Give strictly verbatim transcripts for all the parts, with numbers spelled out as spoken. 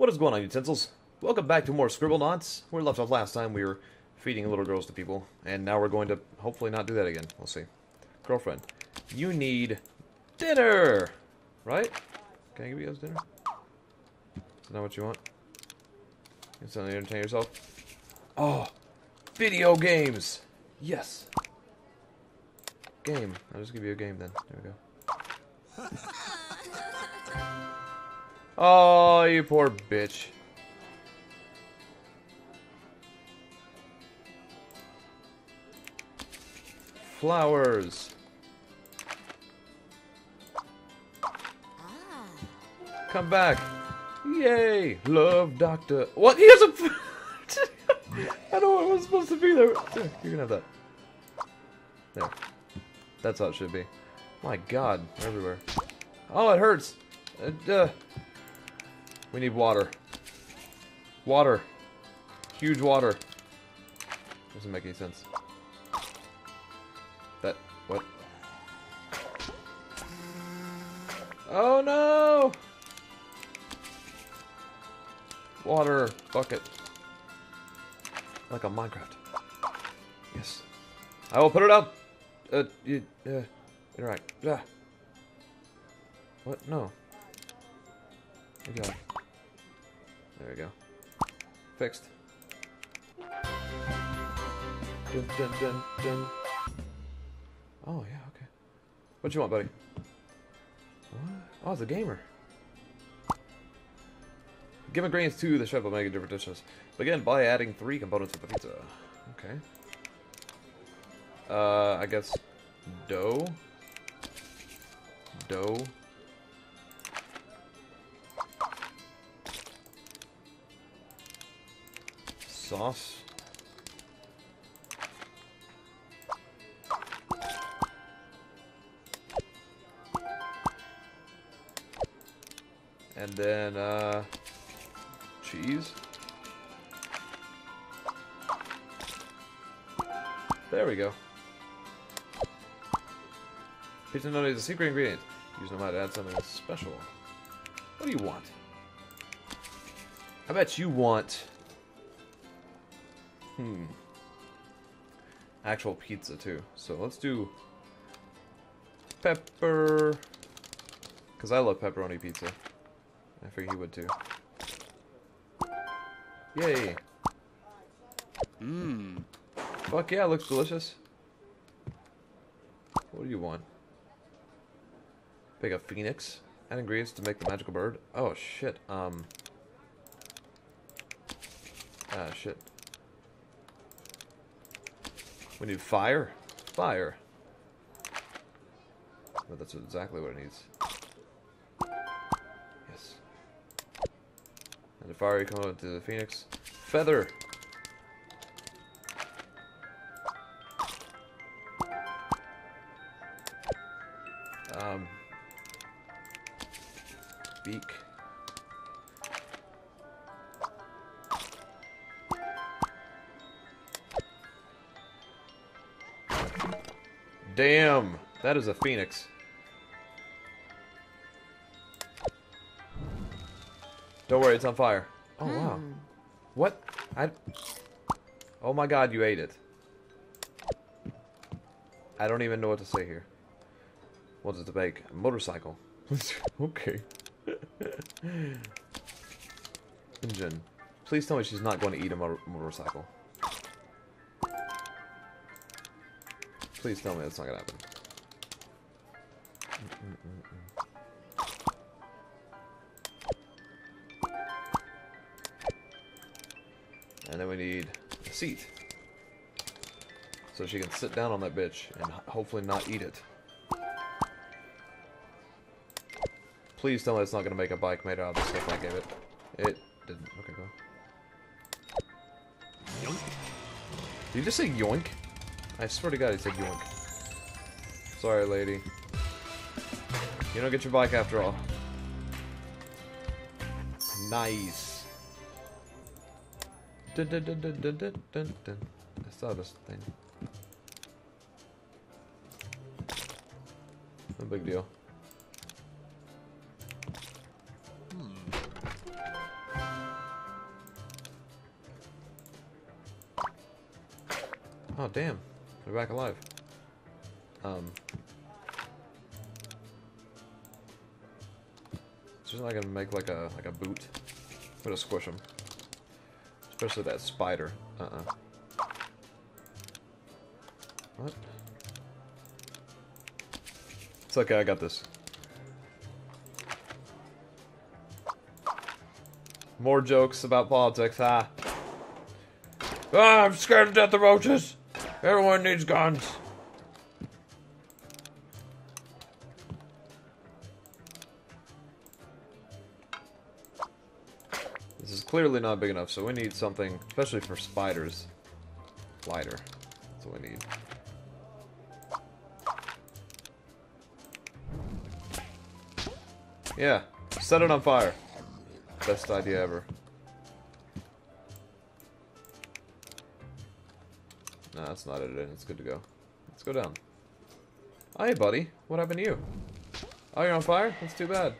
What is going on, Utensils? Welcome back to more Scribblenauts. Where we left off last time, we were feeding little girls to people, and now we're going to hopefully not do that again. We'll see. Girlfriend, you need dinner! Right? Can I give you guys dinner? Is that not what you want? It's something to entertain yourself? Oh! Video games! Yes! Game. I'll just give you a game then. There we go. Oh, you poor bitch. Flowers. Ah. Come back. Yay. Love, doctor. What? He has a... I don't know what was supposed to be there. Here, you can have that. There. That's how it should be. My god. They're everywhere. Oh, it hurts. Uh... uh We need water. Water. Huge water. Doesn't make any sense. That... what? Oh no! Water. Bucket. Like on Minecraft. Yes. I will put it up! Uh, you... Uh, you're right. Uh. What? No. There we go. There we go. Fixed. Dun, dun, dun, dun. Oh, yeah, okay. What you want, buddy? What? Oh, it's a gamer. Give ingredients to the chef will make a different dishes. Begin by adding three components to the pizza. Okay. Uh, I guess dough. Dough. Sauce. And then, uh, cheese. There we go. Pizza note is a secret ingredient. Use them out to add something special. What do you want? I bet you want... Hmm. Actual pizza too. So let's do pepper, because I love pepperoni pizza. I figured he would too. Yay! Mmm. Fuck yeah, it looks delicious. What do you want? Pick a phoenix. Add ingredients to make the magical bird. Oh shit. Um. Ah shit. We need fire? Fire. Well, that's exactly what it needs. Yes. And the fire component to the phoenix. Feather! Um. Beak. Damn, that is a phoenix. Don't worry, it's on fire. Oh mm. Wow. What? I Oh my god, you ate it. I don't even know what to say here. What is it to bake? A motorcycle. Okay. Engine. Please tell me she's not going to eat a motor motorcycle. Please tell me that's not gonna happen. Mm-mm-mm-mm. And then we need a seat. So she can sit down on that bitch and hopefully not eat it. Please tell me it's not gonna make a bike made out of the stuff I gave it. It didn't. Okay, go. Yoink. Did you just say yoink? I swear to god he said yoink. Sorry, lady. You don't get your bike after all. Nice. Dun, dun, dun, dun, dun, dun, dun, dun. I saw this thing. No big deal. Oh, damn. We're back alive. Um. It's just not gonna make like a like a boot. I'm gonna squish them. Especially that spider. Uh-uh. What? It's okay, I got this. More jokes about politics, ha. Ah, I'm scared to death of roaches. Everyone needs guns. This is clearly not big enough, so we need something, especially for spiders. Lighter. That's what we need. Yeah, set it on fire. Best idea ever. No, that's not it. It's good to go. Let's go down. Oh, hey, buddy. What happened to you? Oh, you're on fire? That's too bad.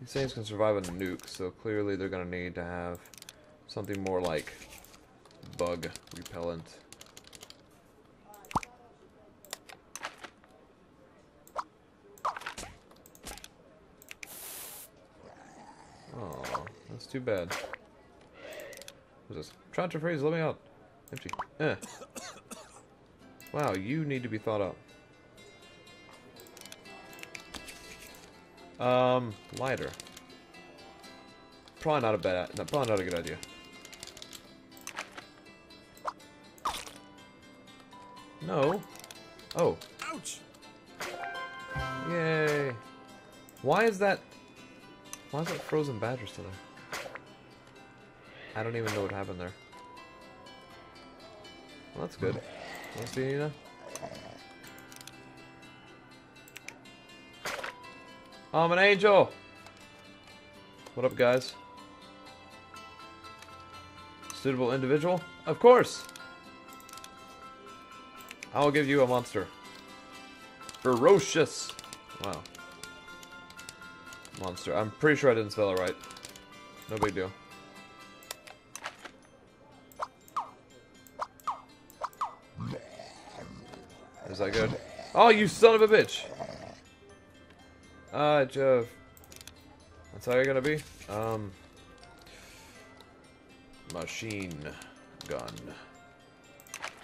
These things can survive a nuke, so clearly they're going to need to have something more like bug repellent. Too bad. What is this? Trying to freeze, let me out. Empty. Eh. Wow, you need to be thought up. Um, lighter. Probably not a bad. No, probably not a good idea. No. Oh. Ouch. Yay. Why is that? Why is that frozen badger still there? I don't even know what happened there. Well, that's good. Want to see Nina? I'm an angel! What up, guys? Suitable individual? Of course! I'll give you a monster. Ferocious! Wow. Monster. I'm pretty sure I didn't spell it right. No big deal. Is that good? Oh, you son of a bitch! Ah, uh, Jeff. That's how you're gonna be? Um... Machine gun.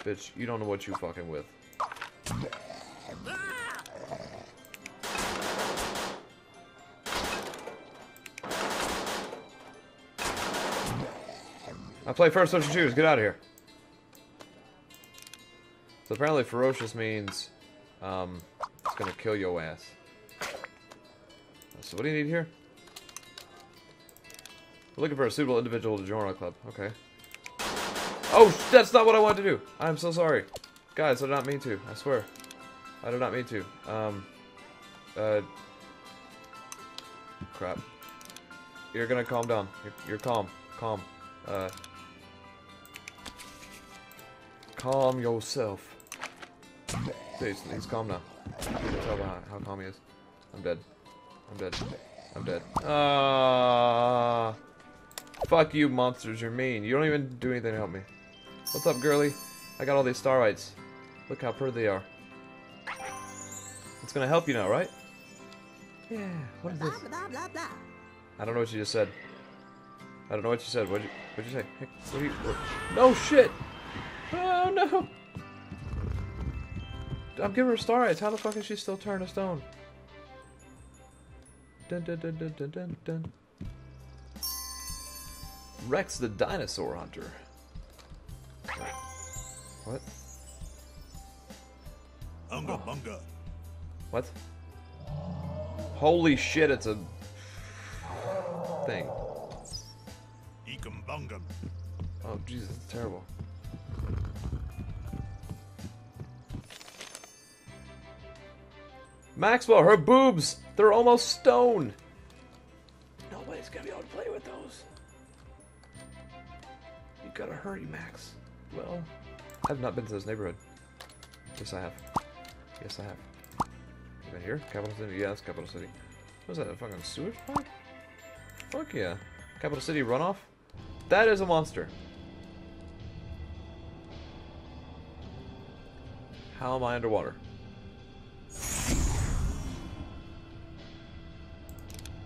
Bitch, you don't know what you fucking with. I play first person shooters, get out of here. So apparently ferocious means um, it's gonna kill your ass. So what do you need here? We're looking for a suitable individual to join our club. Okay. Oh, that's not what I wanted to do. I'm so sorry. Guys, I did not mean to. I swear. I did not mean to. Um, uh, crap. You're gonna calm down. You're, you're calm. Calm. Uh, calm yourself. Seriously, he's calm now. You can tell by how calm he is. I'm dead. I'm dead. I'm dead. Ah! Uh, fuck you, monsters. You're mean. You don't even do anything to help me. What's up, girly? I got all these starlights. Look how pretty they are. It's gonna help you now, right? Yeah. What is this? I don't know what you just said. I don't know what you said. What'd you, what'd you say? Hey, what are you, what? No shit! Oh no! I'm giving her starlights. How the fuck is she still turned to stone? Dun, dun, dun, dun, dun, dun, dun. Rex the Dinosaur Hunter. What? Unga bunga. What? Holy shit! It's a thing. Eekum bungum. Oh Jesus! It's terrible. Maxwell, her boobs! They're almost stone! Nobody's gonna be able to play with those. You gotta hurry, Max. Well, I've not been to this neighborhood. Yes, I have. Yes, I have. Is that here? Capital City? Yeah, that's Capital City. What is that, a fucking sewage pipe? Fuck yeah. Capital City runoff? That is a monster. How am I underwater?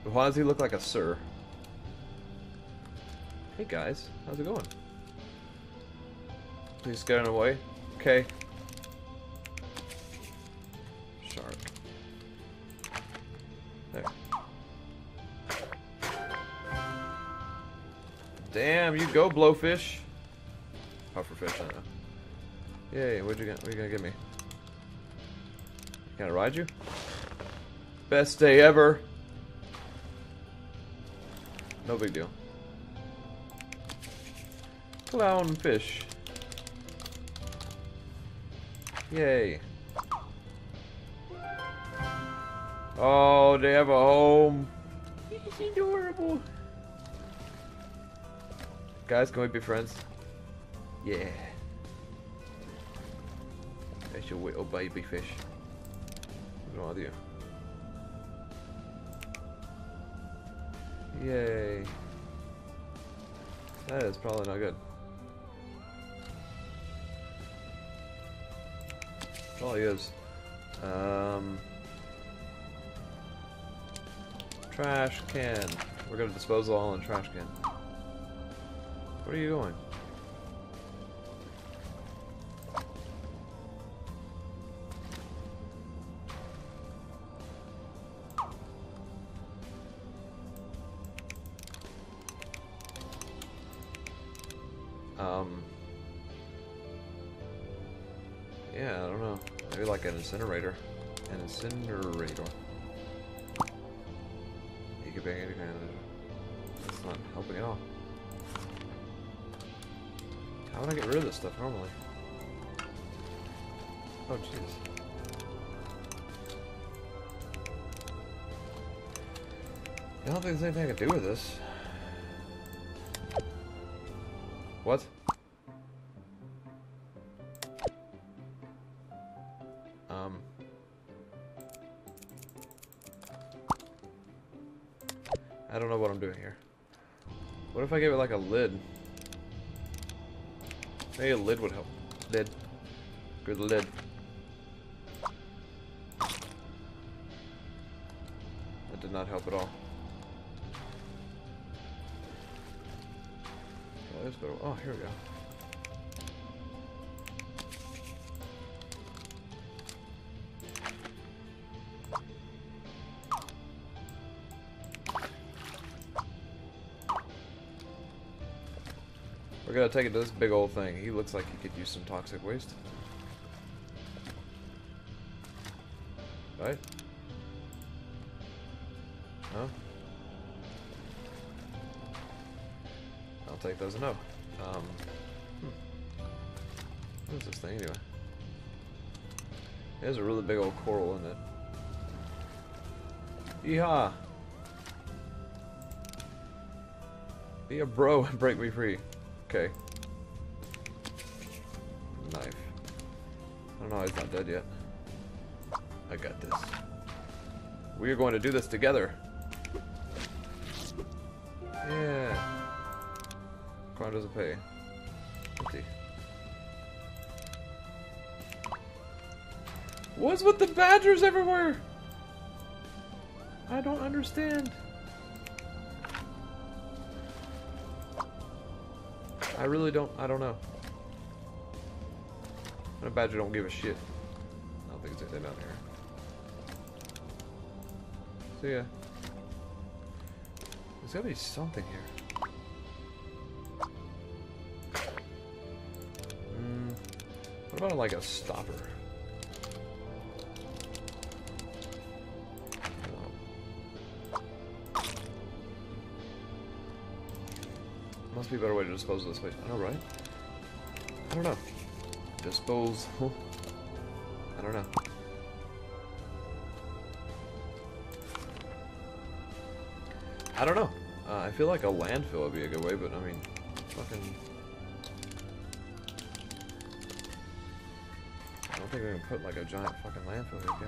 Why does he look like a sir? Hey guys, how's it going? Please get out of the way. Okay. Shark. There. Damn, you go, blowfish. Pufferfish, I know. Yay, what'd you get? What are you gonna give me? Can I ride you? Best day ever. No big deal. Clownfish. Yay. Oh, they have a home. He's adorable. Guys, can we be friends? Yeah. That's your little baby fish. No idea. Yay. That is probably not good. Probably is. Um, trash can. We're gonna dispose of all in trash can. Where are you going? Um, yeah, I don't know. Maybe like an incinerator. An incinerator. You could bang anything. That's not helping at all. How would I get rid of this stuff normally? Oh, jeez. I don't think there's anything I can do with this. What? Um. I don't know what I'm doing here. What if I gave it like a lid? Maybe a lid would help. Lid. Good lid. That did not help at all. Oh, here we go. We're gonna take it to this big old thing. He looks like he could use some toxic waste. Right? Huh? I'll take those and no. Um, hmm. What is this thing anyway? There's a really big old coral in it. Yeehaw! Be a bro and break me free. Okay. Knife. I don't know, he's not dead yet. I got this. We are going to do this together. Yeah. Crime doesn't pay. Empty. What's with the badgers everywhere? I don't understand. I really don't. I don't know. And a badger don't give a shit. I don't think it's anything down here. See ya. There's gotta be something here. What about like a stopper? Oh. Must be a better way to dispose of this place. I know, right? I don't know. Disposal. I don't know. I don't know. Uh, I feel like a landfill would be a good way, but I mean, fucking. I think we're gonna put like a giant fucking landfill here, can we?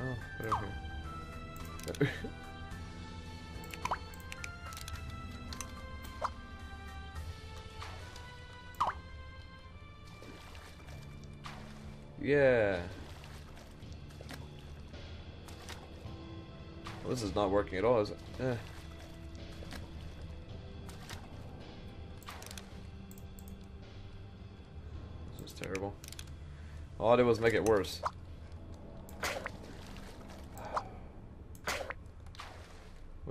Oh, put it over here. Yeah. Well, this is not working at all, is it? Eh. This is terrible. All I did was make it worse. What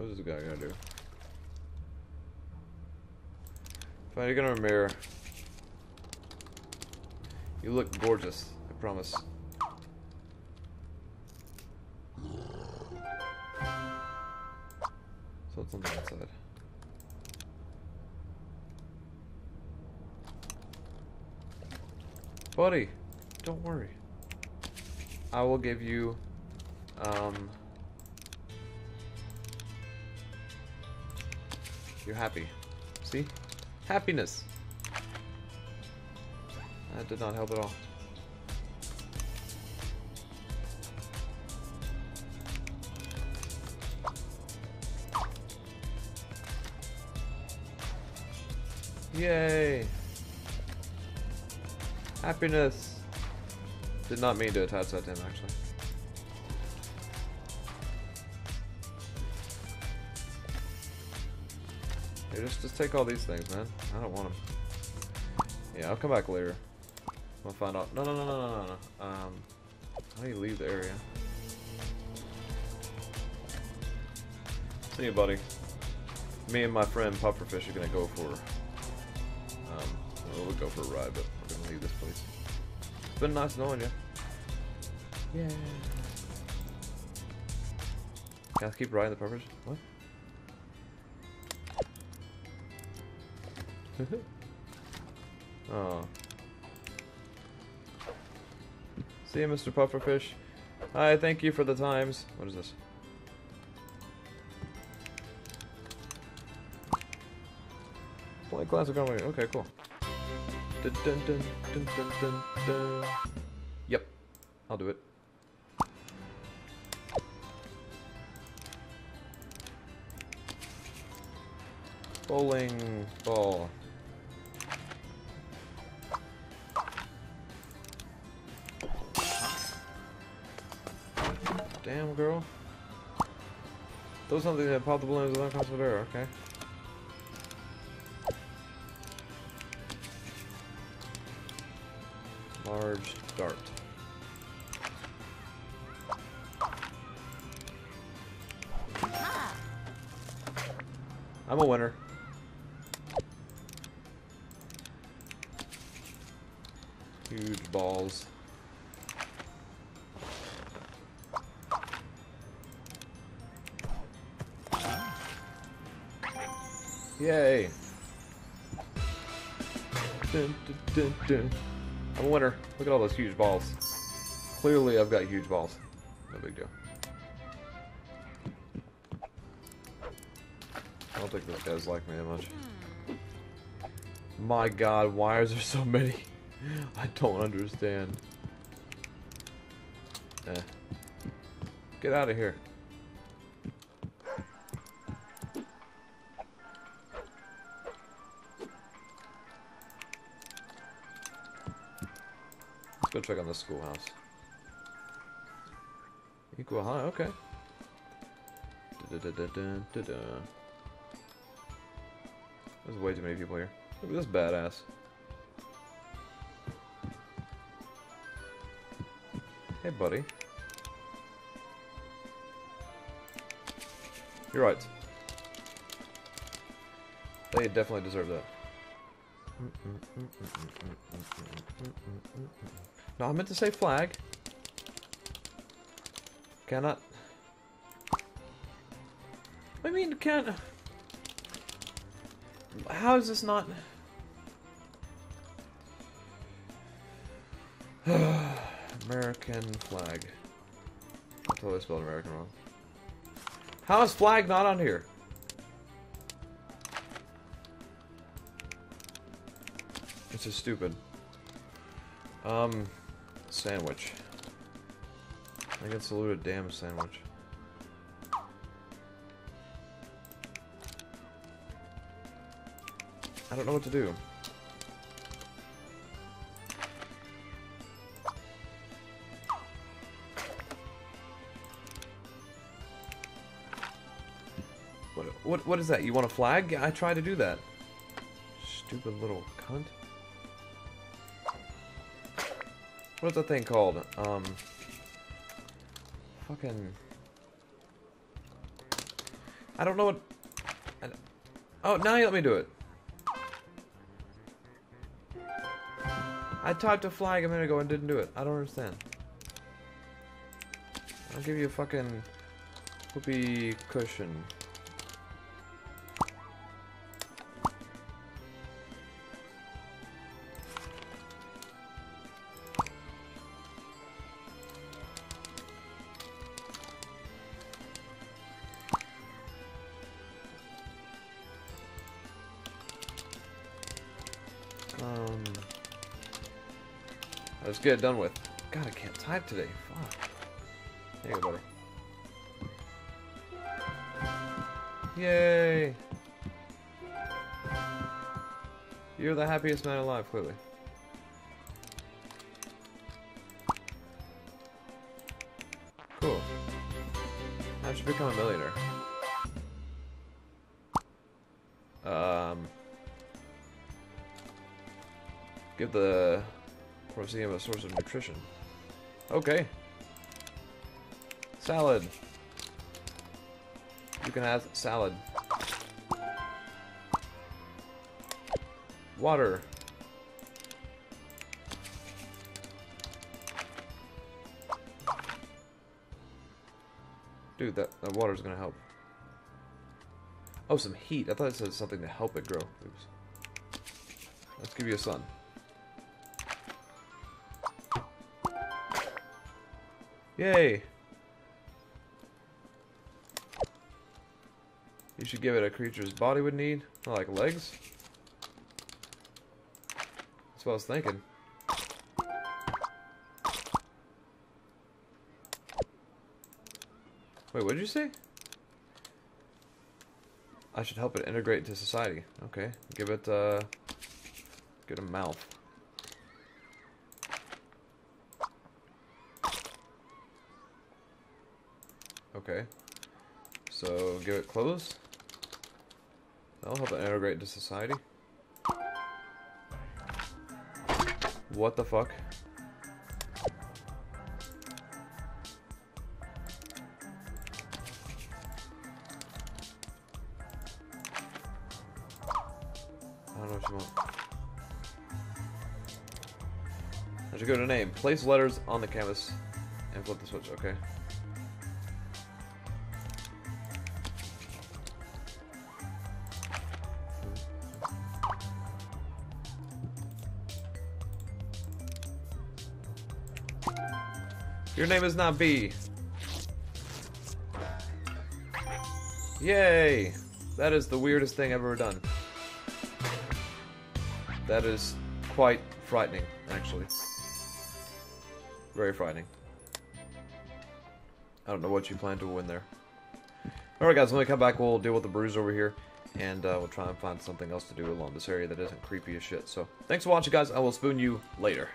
is this guy gonna do? Find a gun or a mirror. You look gorgeous, I promise. So it's on the outside. Buddy, don't worry. I will give you, um, you're happy. See? Happiness. That did not help at all. Yay! Happiness. Did not mean to attach that to him, actually. Just, just take all these things, man. I don't want them. Yeah, I'll come back later. I'll find out. No, no, no, no, no, no. Um, how do you leave the area? See you, buddy. Me and my friend Pufferfish are gonna go for. Um, well, we'll go for a ride, but we're gonna leave this place. It's been nice knowing you. Yeah. Can I keep riding the Pufferfish? What? Oh. See you, Mister Pufferfish. Hi, thank you for the times. What is this? Play glass of gunway. Okay, cool. Dun, dun, dun, dun, dun, dun, dun. Yep, I'll do it. Bowling ball. Damn, girl. Those are something that pop the balloons without constant error, okay. Large dart. I'm a winner. Huge balls. Yay! Dun, dun, dun, dun. I'm a winner. Look at all those huge balls. Clearly, I've got huge balls. No big deal. I don't think that guys like me that much. My God, why is there so many? I don't understand. Eh. Get out of here. Go check on the schoolhouse. Equal high, okay. Da -da -da -da -da -da -da. There's way too many people here. Look at this badass. Hey, buddy. You're right. They definitely deserve that. No, I meant to say flag. Cannot. I mean, can't. How is this not? American flag. I totally spelled American wrong. How is flag not on here? It's just stupid. Um. Sandwich. I can salute a damn sandwich. I don't know what to do. What, what is that? You want a flag? I try to do that. Stupid little cunt. What's that thing called? Um... Fucking... I don't know what... I don't... Oh, now you let me do it. I typed a flag a minute ago and didn't do it. I don't understand. I'll give you a fucking... whoopee cushion. Um, let's get it done with. God, I can't type today. Fuck. There you go, buddy. Yay! You're the happiest man alive, clearly. Cool. I should become a millionaire. Um... Give the Coliseum a source of nutrition. Okay. Salad. You can have salad. Water. Dude, that, that water's gonna help. Oh, some heat. I thought it said something to help it grow. Oops. Let's give you a sun. Yay! You should give it a creature's body would need. Not like legs. That's what I was thinking. Wait, what did you say? I should help it integrate into society. Okay. Give it, uh... give it a mouth. Okay, so give it clothes. That'll help it integrate into society. What the fuck? I don't know what you want. I should go to name. Place letters on the canvas and flip the switch. Okay. Your name is not B. Yay! That is the weirdest thing I've ever done. That is quite frightening, actually. Very frightening. I don't know what you plan to win there. Alright guys, when we come back we'll deal with the bruise over here. And uh, we'll try and find something else to do along this area that isn't creepy as shit. So, thanks for watching guys. I will spoon you later.